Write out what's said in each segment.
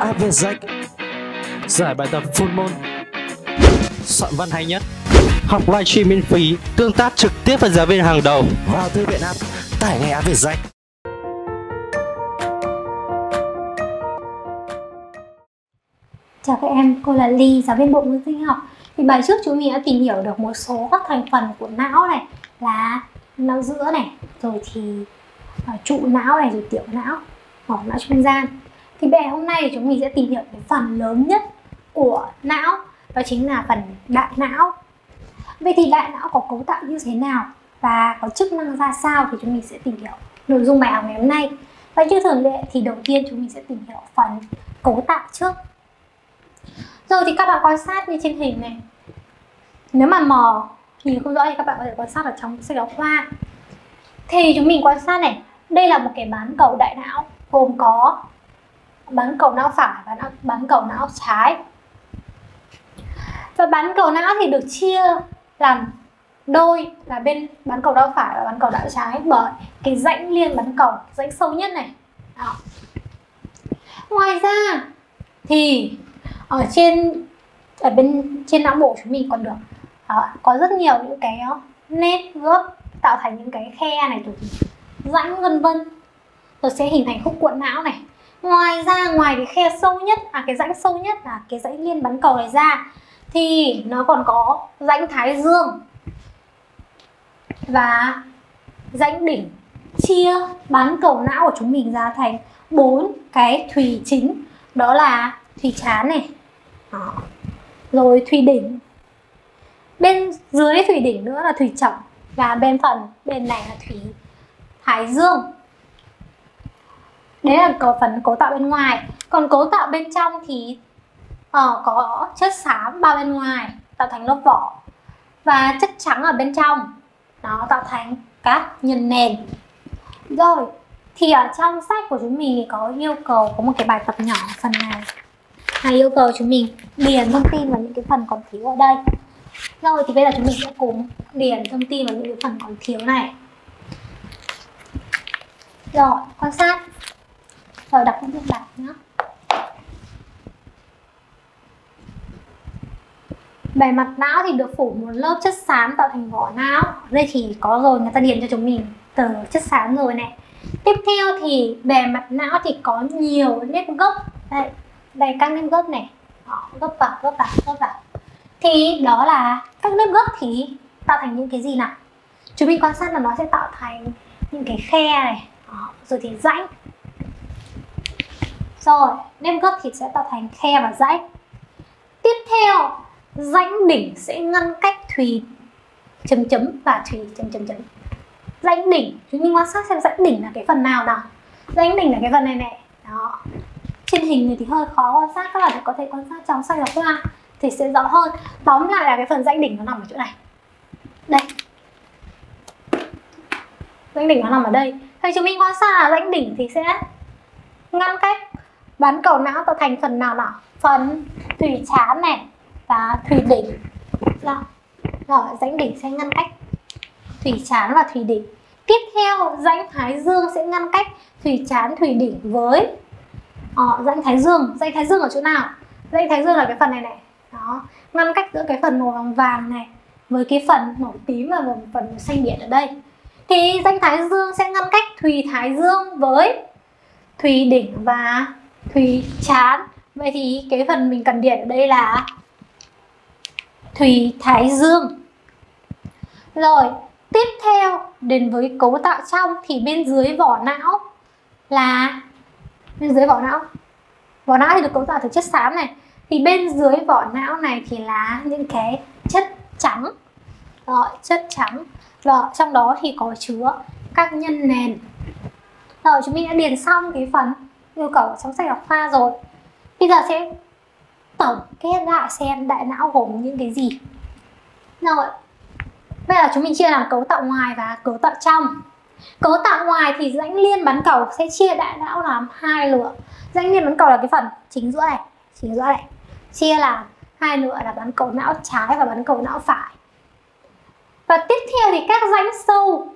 app VietJack. Giải bài tập full môn, soạn văn hay nhất, học livestream miễn phí, tương tác trực tiếp với giáo viên hàng đầu. Vào thư viện app, tải ngay app VietJack. Chào các em, cô là Ly, giáo viên bộ môn sinh học. Thì bài trước chúng mình đã tìm hiểu được một số các thành phần của não này, là não giữa này, rồi thì trụ não này, rồi tiểu não, vỏ não trung gian. Thì bài hôm nay chúng mình sẽ tìm hiểu cái phần lớn nhất của não, đó chính là phần đại não. Vậy thì đại não có cấu tạo như thế nào và có chức năng ra sao thì chúng mình sẽ tìm hiểu nội dung bài học ngày hôm nay. Và như thường lệ thì đầu tiên chúng mình sẽ tìm hiểu phần cấu tạo trước. Rồi thì các bạn quan sát như trên hình này. Nếu mà mò thì không rõ thì các bạn có thể quan sát ở trong sách giáo khoa. Thì chúng mình quan sát này, đây là một cái bán cầu đại não, gồm có bán cầu não phải và bán cầu não trái. Và bán cầu não thì được chia làm đôi, là bên bán cầu não phải và bán cầu não trái, bởi cái rãnh liên bán cầu, rãnh sâu nhất này. Đó. Ngoài ra thì ở bên trên não bộ chúng mình còn được có rất nhiều những cái nét gớp tạo thành những cái khe này, rãnh vân vân, rồi sẽ hình thành khúc cuộn não này. Ngoài ra, ngoài cái khe sâu nhất, cái rãnh sâu nhất là cái rãnh liên bán cầu này ra, thì nó còn có rãnh thái dương và rãnh đỉnh chia bán cầu não của chúng mình ra thành 4 cái thùy chính, đó là thùy trán này. Đó. Rồi thùy đỉnh, bên dưới thùy đỉnh nữa là thùy chỏng, và bên phần bên này là thùy thái dương. Đấy là có phần cấu tạo bên ngoài. Còn cấu tạo bên trong thì có chất xám bao bên ngoài tạo thành lớp vỏ, và chất trắng ở bên trong nó tạo thành các nhân nền. Rồi thì ở trong sách của chúng mình thì có yêu cầu có một cái bài tập nhỏ phần này, hay yêu cầu chúng mình điền thông tin vào những cái phần còn thiếu ở đây. Rồi thì bây giờ chúng mình sẽ cùng điền thông tin vào những cái phần còn thiếu này. Rồi, quan sát. Rồi, đọc những bài nhé. Bề mặt não thì được phủ một lớp chất xám tạo thành vỏ não. Đây thì có rồi, người ta điền cho chúng mình tờ chất xám rồi này. Tiếp theo thì bề mặt não thì có nhiều nếp gấp. Đây, đây các nếp gấp này. Đó, gấp vào. Thì đó là các nếp gấp thì tạo thành những cái gì nào? Chúng mình quan sát là nó sẽ tạo thành những cái khe này. Đó, rồi thì rãnh. Rồi, nếp gấp thì sẽ tạo thành khe và rãnh. Tiếp theo, rãnh đỉnh sẽ ngăn cách thùy ... và thùy ... Rãnh đỉnh, chúng mình quan sát xem rãnh đỉnh là cái phần nào. Rãnh đỉnh là cái phần này này. Đó. Trên hình này thì hơi khó quan sát, các bạn có thể quan sát trong sách giáo khoa thì sẽ rõ hơn. Tóm lại là cái phần rãnh đỉnh nó nằm ở chỗ này. Đây. Rãnh đỉnh nó nằm ở đây. Thì chúng mình quan sát là rãnh đỉnh thì sẽ ngăn cách bán cầu não tạo thành phần nào? Phần thùy trán này và thùy đỉnh. Rồi, rãnh đỉnh sẽ ngăn cách thùy trán và thùy đỉnh. Tiếp theo, rãnh thái dương sẽ ngăn cách thùy trán, thùy đỉnh với rãnh thái dương. Rãnh thái dương ở chỗ nào? Rãnh thái dương là cái phần này này. Đó, ngăn cách giữa cái phần màu vàng này với cái phần màu tím và phần màu xanh biển ở đây. Thì rãnh thái dương sẽ ngăn cách thùy thái dương với thùy đỉnh và thùy trán. Vậy thì cái phần mình cần điền ở đây là thùy thái dương. Rồi, tiếp theo đến với cấu tạo trong thì bên dưới vỏ não là vỏ não thì được cấu tạo từ chất xám này. Thì bên dưới vỏ não này thì là những cái chất trắng. Rồi, chất trắng. Rồi, trong đó thì có chứa các nhân nền. Rồi, chúng mình đã điền xong cái phần yêu cầu trong sách giáo khoa rồi. Bây giờ sẽ tổng kết lại xem đại não gồm những cái gì. Rồi, bây giờ chúng mình chia làm cấu tạo ngoài và cấu tạo trong. Cấu tạo ngoài thì rãnh liên bán cầu sẽ chia đại não làm 2 nửa. Rãnh liên bán cầu là cái phần chính giữa này, chia làm 2 nửa là bán cầu não trái và bán cầu não phải. Và tiếp theo thì các rãnh sâu,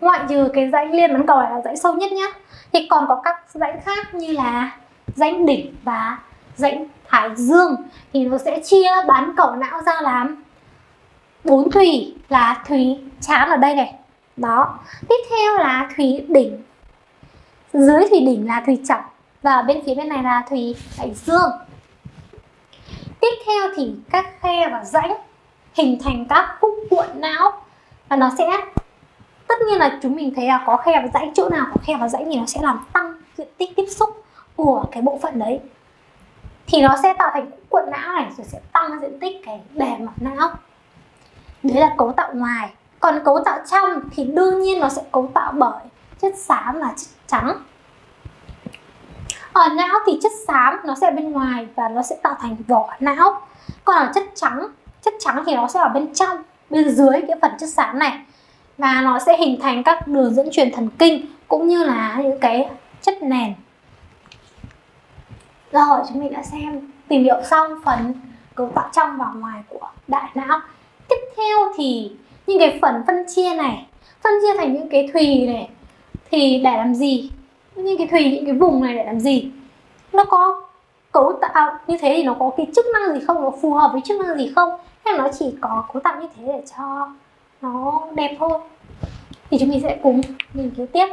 ngoại trừ cái rãnh liên bán cầu này là rãnh sâu nhất nhá, thì còn có các rãnh khác như là rãnh đỉnh và rãnh thái dương, thì nó sẽ chia bán cầu não ra làm 4 thùy, là thùy trán ở đây này đó, tiếp theo là thùy đỉnh, dưới thùy đỉnh là thùy chọc, và bên phía bên này là thùy thái dương. Tiếp theo thì các khe và rãnh hình thành các khúc cuộn não, và nó sẽ, tất nhiên là chúng mình thấy là có khe và rãnh, chỗ nào có khe và rãnh thì nó sẽ làm tăng diện tích tiếp xúc của cái bộ phận đấy, thì nó sẽ tạo thành cuộn não này, rồi sẽ tăng diện tích cái bề mặt não. Đấy là cấu tạo ngoài. Còn cấu tạo trong thì đương nhiên nó sẽ cấu tạo bởi chất xám và chất trắng. Ở não thì chất xám nó sẽ ở bên ngoài và nó sẽ tạo thành vỏ não. Còn ở chất trắng thì nó sẽ ở bên trong, bên dưới cái phần chất xám này, và nó sẽ hình thành các đường dẫn truyền thần kinh cũng như là những cái chất nền. Rồi, chúng mình đã xem, tìm hiểu xong phần cấu tạo trong và ngoài của đại não. Tiếp theo thì những cái phần phân chia này, phân chia thành những cái thùy này thì để làm gì? Những cái thùy, những cái vùng này để làm gì? Nó có cấu tạo như thế thì nó có cái chức năng gì không? Nó phù hợp với chức năng gì không? Hay nó chỉ có cấu tạo như thế để cho nó đẹp thôi? Thì chúng mình sẽ cùng nghiên cứu tiếp.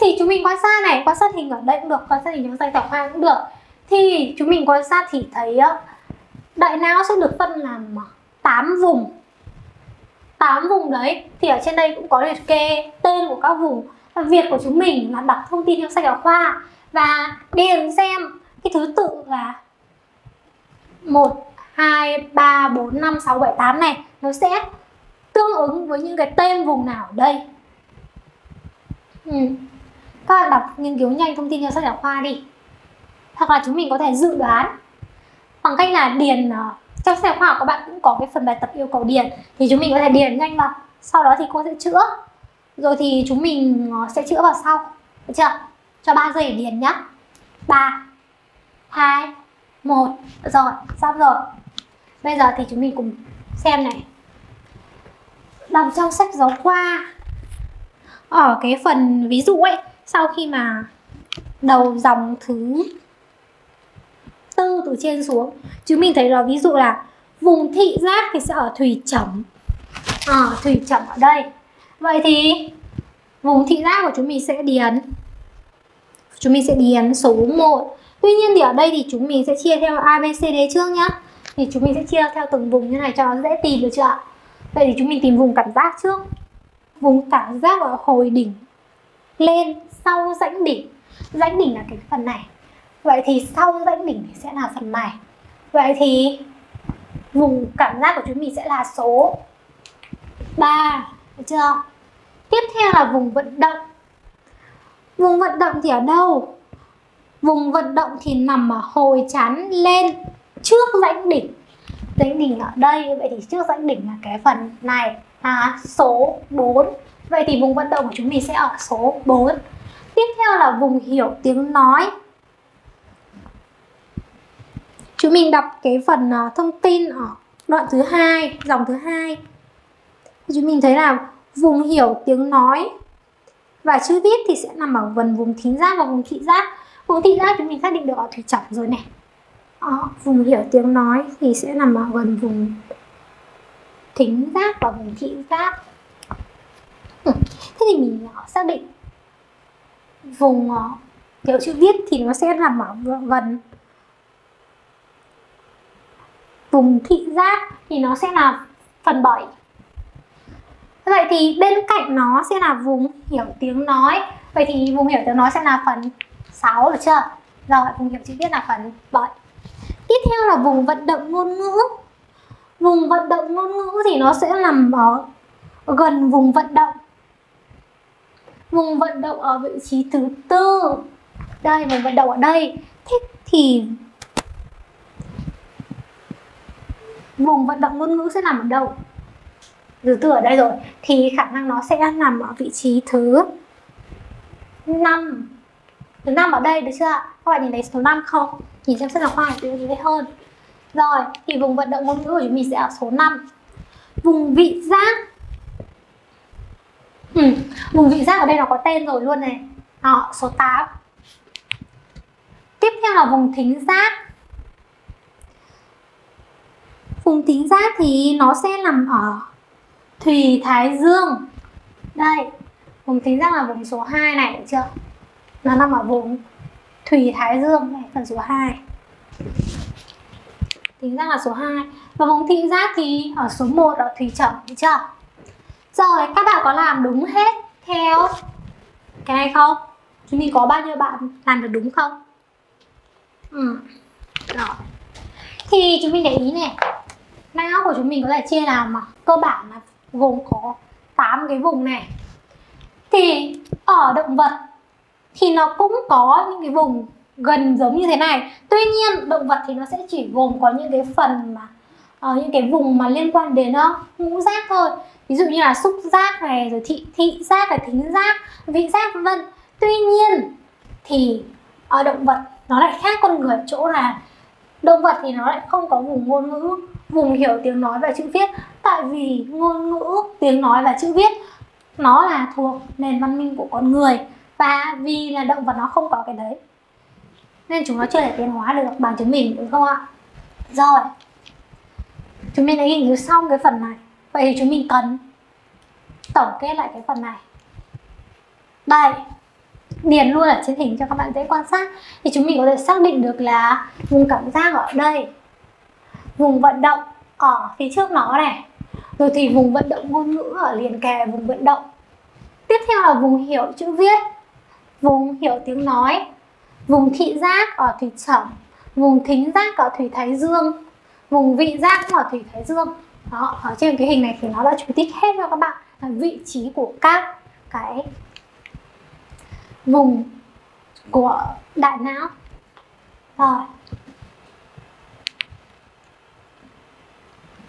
Thì chúng mình quan sát này, quan sát hình ở đây cũng được, quan sát hình trong sách giáo khoa cũng được. Thì chúng mình quan sát thì thấy đại não sẽ được phân làm 8 vùng. 8 vùng đấy thì ở trên đây cũng có liệt kê tên của các vùng. Và việc của chúng mình là đọc thông tin trong sách giáo khoa và điền xem cái thứ tự là 1, 2, 3, 4, 5, 6, 7, 8 này, nó sẽ tương ứng với những cái tên vùng nào ở đây. Các bạn đọc nghiên cứu nhanh thông tin trong sách giáo khoa đi, hoặc là chúng mình có thể dự đoán bằng cách là điền. Trong sách giáo khoa các bạn cũng có cái phần bài tập yêu cầu điền, thì chúng mình có thể điền nhanh vào, sau đó thì cô sẽ chữa, rồi thì chúng mình sẽ chữa vào sau, được chưa? Cho 3 giây để điền nhá. 3 2 1. Rồi, xong rồi. Bây giờ thì chúng mình cùng xem này, đọc trong sách giáo khoa ở cái phần ví dụ ấy, sau khi mà đầu dòng thứ tư từ trên xuống, chúng mình thấy là ví dụ là vùng thị giác thì sẽ ở thùy chẩm, thùy chẩm ở đây. Vậy thì vùng thị giác của chúng mình sẽ điền số 1. Tuy nhiên thì ở đây thì chúng mình sẽ chia theo ABCD trước nhá, thì chúng mình sẽ chia theo từng vùng như này cho nó dễ tìm, được chưa ạ? Vậy thì chúng mình tìm vùng cảm giác trước. Vùng cảm giác ở hồi đỉnh lên sau rãnh đỉnh. Rãnh đỉnh là cái phần này. Vậy thì sau rãnh đỉnh thì sẽ là phần này. Vậy thì vùng cảm giác của chúng mình sẽ là số 3, được chưa? Tiếp theo là vùng vận động. Vùng vận động thì ở đâu? Vùng vận động thì nằm ở hồi trán lên trước rãnh đỉnh. Rãnh đỉnh ở đây, vậy thì trước rãnh đỉnh là cái phần này, là số 4. Vậy thì vùng vận động của chúng mình sẽ ở số 4. Tiếp theo là vùng hiểu tiếng nói. Chúng mình đọc cái phần thông tin ở đoạn thứ 2, dòng thứ 2. Chúng mình thấy là vùng hiểu tiếng nói và chữ viết thì sẽ nằm ở phần vùng thính giác và vùng thị giác. Vùng thị giác chúng mình xác định được ở thùy chẩm rồi này. Vùng hiểu tiếng nói thì sẽ nằm ở gần vùng thính giác và vùng thị giác. Thế thì mình xác định vùng kiểu chữ viết thì nó sẽ nằm ở gần vùng thị giác, thì nó sẽ là phần 7. Vậy thì bên cạnh nó sẽ là vùng hiểu tiếng nói. Vậy thì vùng hiểu tiếng nói sẽ là phần 6, được chưa? Rồi, vùng hiểu chữ viết là phần 7. Tiếp theo là vùng vận động ngôn ngữ. Vùng vận động ngôn ngữ thì nó sẽ nằm ở gần vùng vận động. Vùng vận động ở vị trí thứ 4. Đây, vùng vận động ở đây. Thế thì vùng vận động ngôn ngữ sẽ nằm ở đâu? Thứ tư ở đây rồi. Thì khả năng nó sẽ nằm ở vị trí thứ 5. Thứ 5 ở đây, được chưa ạ? Các bạn nhìn thấy số 5 không? Nhìn xem sách giáo khoa thì dễ hơn. Rồi, thì vùng vận động ngôn ngữ của chúng mình sẽ ở số 5. Vùng vị giác. Vùng vị giác ở đây nó có tên rồi luôn này. Đó, số 8. nào vùng thính giác. Vùng thính giác thì nó sẽ nằm ở thùy thái dương. Đây, vùng thính giác là vùng số 2 này, được chưa? Nó nằm ở vùng thùy thái dương này, phần số 2. Thính giác là số 2. Và vùng thị giác thì ở số 1 ở thùy chẩm, được chưa? Rồi, các bạn có làm đúng hết theo cái này không? Chúng mình có bao nhiêu bạn làm được đúng không? Rồi. Thì chúng mình để ý này, não của chúng mình có thể chia làm mà cơ bản là gồm có 8 cái vùng này. Thì ở động vật thì nó cũng có những cái vùng gần giống như thế này. Tuy nhiên động vật thì nó sẽ chỉ gồm có những cái phần mà những cái vùng mà liên quan đến ngũ giác thôi. Ví dụ như là xúc giác này, rồi thị giác, thính giác, vị giác vân vân. Tuy nhiên thì ở động vật nó lại khác con người chỗ là động vật thì nó lại không có vùng ngôn ngữ, vùng hiểu tiếng nói và chữ viết. Tại vì ngôn ngữ, tiếng nói và chữ viết nó là thuộc nền văn minh của con người. Và vì là động vật nó không có cái đấy nên chúng nó chưa thể tiến hóa được bằng chúng mình, đúng không ạ? Rồi, chúng mình đã nghiên cứu xong cái phần này. Vậy thì chúng mình cần tổng kết lại cái phần này. Đây, điền luôn ở trên hình cho các bạn dễ quan sát. Thì chúng mình có thể xác định được là vùng cảm giác ở đây, vùng vận động ở phía trước nó này, rồi thì vùng vận động ngôn ngữ ở liền kề vùng vận động. Tiếp theo là vùng hiểu chữ viết, vùng hiểu tiếng nói, vùng thị giác ở thùy chẩm, vùng thính giác ở thùy thái dương, vùng vị giác ở thùy thái dương. Đó, ở trên cái hình này thì nó đã chú thích hết cho các bạn là vị trí của các cái vùng của đại não. Rồi,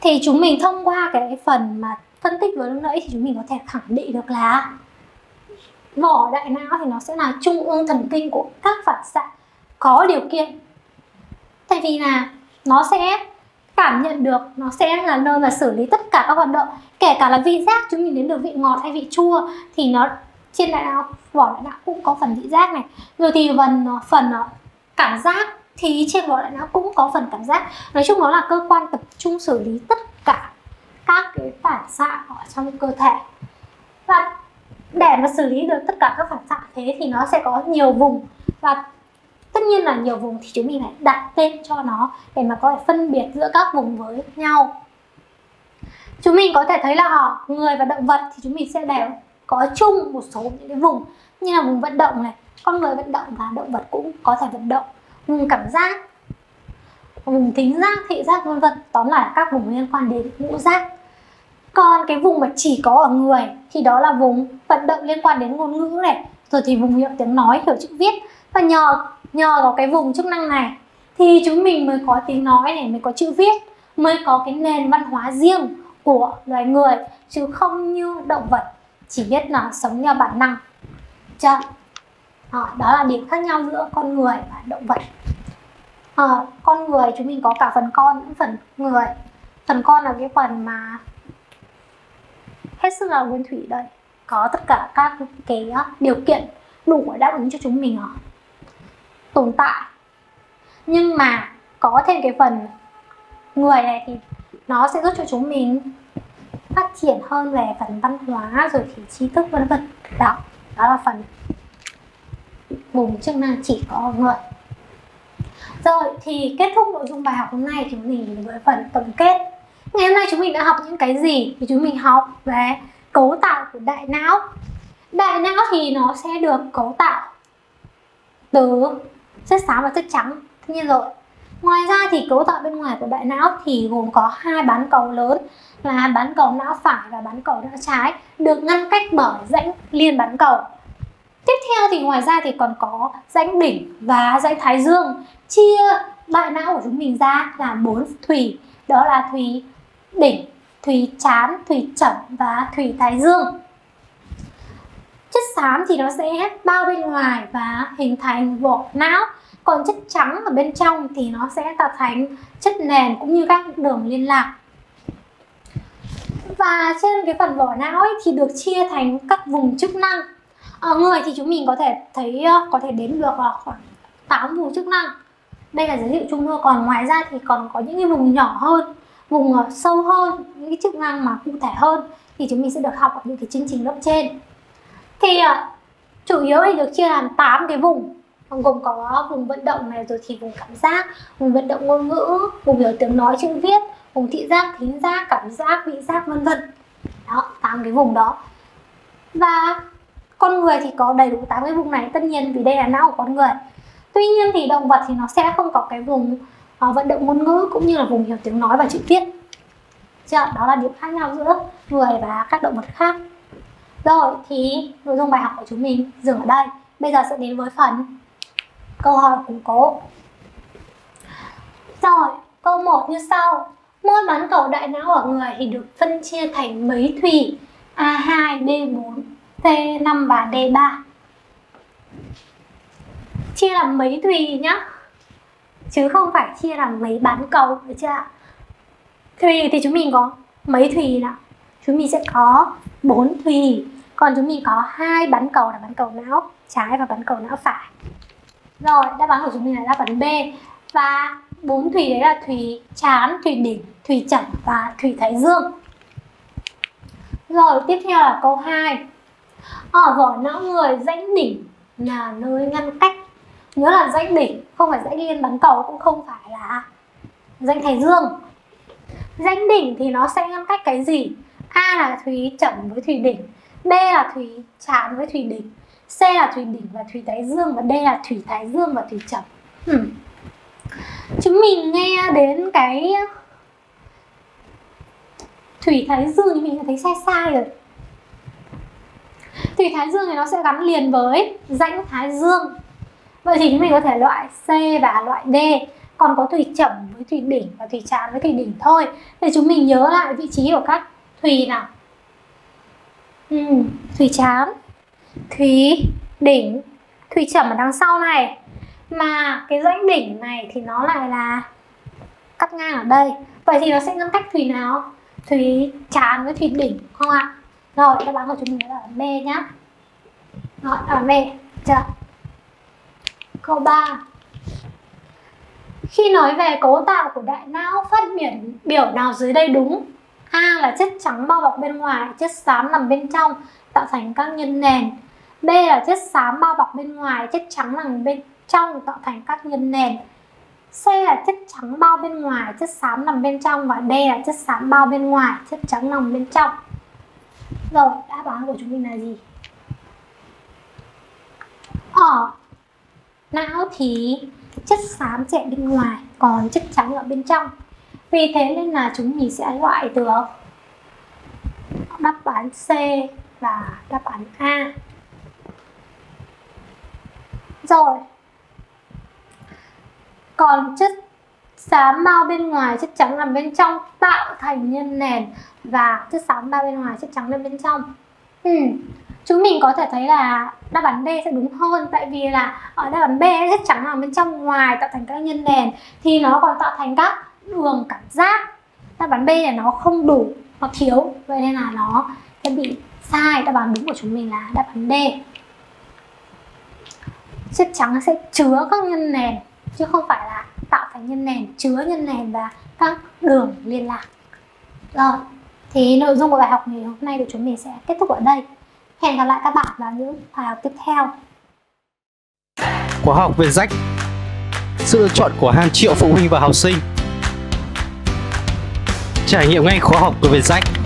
thì chúng mình thông qua cái phần mà phân tích vừa lúc nãy thì chúng mình có thể khẳng định được là vỏ đại não thì nó sẽ là trung ương thần kinh của các phản xạ có điều kiện. Tại vì là nó sẽ cảm nhận được, nó sẽ là nơi mà xử lý tất cả các hoạt động, kể cả là vị giác. Chúng mình đến được vị ngọt hay vị chua thì nó trên đại não, vỏ đại não cũng có phần vị giác này. Rồi thì phần cảm giác thì trên vỏ đại não cũng có phần cảm giác. Nói chung nó là cơ quan tập trung xử lý tất cả các cái phản xạ ở trong cơ thể. Và để mà xử lý được tất cả các phản xạ thế thì nó sẽ có nhiều vùng. Và tất nhiên là nhiều vùng thì chúng mình phải đặt tên cho nó để mà có thể phân biệt giữa các vùng với nhau. Chúng mình có thể thấy là người và động vật thì chúng mình sẽ đều có chung một số những cái vùng, như là vùng vận động này, con người vận động và động vật cũng có thể vận động, vùng cảm giác, vùng thính giác, thị giác vân vân. Tóm lại là các vùng liên quan đến ngũ giác. Còn cái vùng mà chỉ có ở người thì đó là vùng vận động liên quan đến ngôn ngữ này, rồi thì vùng hiểu tiếng nói, hiểu chữ viết. Và nhờ có cái vùng chức năng này thì chúng mình mới có tiếng nói này, mới có chữ viết, mới có cái nền văn hóa riêng của loài người, chứ không như động vật chỉ biết là sống theo bản năng. Chưa? Đó là điểm khác nhau giữa con người và động vật. Con người chúng mình có cả phần con lẫn phần người. Phần con là cái phần mà hết sức là nguyên thủy đây, có tất cả các cái điều kiện đủ để đáp ứng cho chúng mình tồn tại. Nhưng mà có thêm cái phần người này thì nó sẽ giúp cho chúng mình phát triển hơn về phần văn hóa, rồi thì trí thức vân vân. Đó là phần vùng chức năng chỉ có người. Rồi thì kết thúc nội dung bài học hôm nay thì chúng mình đến với phần tổng kết. Ngày hôm nay chúng mình đã học những cái gì? Thì chúng mình học về cấu tạo của đại não. Đại não thì nó sẽ được cấu tạo từ chất xám và chất trắng. Tất nhiên rồi. Ngoài ra thì cấu tạo bên ngoài của đại não thì gồm có 2 bán cầu lớn là bán cầu não phải và bán cầu não trái, được ngăn cách bởi rãnh liên bán cầu. Tiếp theo thì ngoài ra thì còn có rãnh đỉnh và rãnh thái dương chia đại não của chúng mình ra là 4 thùy, đó là thùy đỉnh, thùy trán, thùy chẩm và thùy thái dương. Chất xám thì nó sẽ bao bên ngoài và hình thành vỏ não, còn chất trắng ở bên trong thì nó sẽ tạo thành chất nền cũng như các đường liên lạc. Và trên cái phần vỏ não ấy thì được chia thành các vùng chức năng. Ở người thì chúng mình có thể thấy có thể đếm được khoảng 8 vùng chức năng. Đây là dấu hiệu trung thôi. Còn ngoài ra thì còn có những cái vùng nhỏ hơn, vùng sâu hơn, những cái chức năng mà cụ thể hơn thì chúng mình sẽ được học ở những cái chương trình lớp trên. Thì chủ yếu thì được chia làm 8 cái vùng, gồm có vùng vận động này, rồi thì vùng cảm giác, vùng vận động ngôn ngữ, vùng biểu tiếng nói chữ viết, vùng thị giác, thính giác, cảm giác, vị giác, vân vân. Đó, 8 cái vùng đó. Và con người thì có đầy đủ 8 cái vùng này, tất nhiên vì đây là não của con người. Tuy nhiên thì động vật thì nó sẽ không có cái vùng vận động ngôn ngữ cũng như là vùng hiểu tiếng nói và chữ viết. Đó là điểm khác nhau giữa người và các động vật khác. Rồi thì nội dung bài học của chúng mình dừng ở đây. Bây giờ sẽ đến với phần câu hỏi củng cố. Rồi, câu 1 như sau. Môn bán cầu đại não ở người thì được phân chia thành mấy thùy A2, B4, C5 và D3. Chia làm mấy thùy nhá, chứ không phải chia làm mấy bán cầu, được chưa ạ? Thùy thì chúng mình có mấy thùy nào? Chúng mình sẽ có 4 thùy, còn chúng mình có 2 bán cầu là bán cầu não trái và bán cầu não phải. Rồi, đáp án của chúng mình là đáp án B. Và 4 thùy đấy là thùy trán, thùy đỉnh, thùy chẩn và thùy thái dương. Rồi, tiếp theo là câu 2. Ở vỏ não người, rãnh đỉnh là nơi ngăn cách. Nhớ là rãnh đỉnh không phải rãnh liên bán cầu, cũng không phải là rãnh thái dương. Rãnh đỉnh thì nó sẽ ngăn cách cái gì? A là thùy chẩn với thùy đỉnh, B là thùy trán với thùy đỉnh, C là thùy đỉnh và thùy thái dương, và D là thùy thái dương và thùy chẩn. Chúng mình nghe đến cái thùy thái dương thì mình thấy sai sai rồi. Thùy thái dương thì nó sẽ gắn liền với rãnh thái dương. Vậy thì chúng mình có thể loại C và loại D. Còn có thùy chẩn với thùy đỉnh và thùy trán với thùy đỉnh thôi. Thì chúng mình nhớ lại vị trí của các thùy nào. Thùy trán, thùy đỉnh, thùy chẩn ở đằng sau này. Mà cái rãnh đỉnh này thì nó lại là cắt ngang ở đây. Vậy thì nó sẽ ngăn cách thùy nào? Thùy trán với thùy đỉnh, không ạ? Rồi, đáp án của chúng mình là B nhá. Rồi, ở B. Chờ. Câu 3. Khi nói về cấu tạo của đại não, phát biểu nào dưới đây đúng? A là chất trắng bao bọc bên ngoài, chất xám nằm bên trong, tạo thành các nhân nền. B là chất xám bao bọc bên ngoài, chất trắng nằm bên trong, tạo thành các nhân nền. C là chất trắng bao bên ngoài, chất xám nằm bên trong, và D là chất xám bao bên ngoài, chất trắng nằm bên trong. Rồi, đáp án của chúng mình là gì? Ở não thì chất xám sẽ bên ngoài, còn chất trắng ở bên trong. Vì thế nên là chúng mình sẽ loại được đáp án C và đáp án A. Rồi, còn chất xám bao bên ngoài, chất trắng nằm bên trong, tạo thành nhân nền, và chất xám bao bên ngoài, chất trắng nằm bên trong. Chúng mình có thể thấy là đáp án D sẽ đúng hơn, tại vì là ở đáp án B chất trắng nằm bên trong ngoài tạo thành các nhân nền thì nó còn tạo thành các đường cảm giác. Đáp án B này nó không đủ, nó thiếu, vậy nên là nó sẽ bị sai. Đáp án đúng của chúng mình là đáp án D. Chất trắng sẽ chứa các nhân nền chứ không phải là tạo thành nhân nền, chứa nhân nền và các đường liên lạc. Rồi, thì nội dung của bài học ngày hôm nay của chúng mình sẽ kết thúc ở đây. Hẹn gặp lại các bạn vào những bài học tiếp theo. Khóa học VietJack, sự lựa chọn của hàng triệu phụ huynh và học sinh. Trải nghiệm ngay khóa học của VietJack.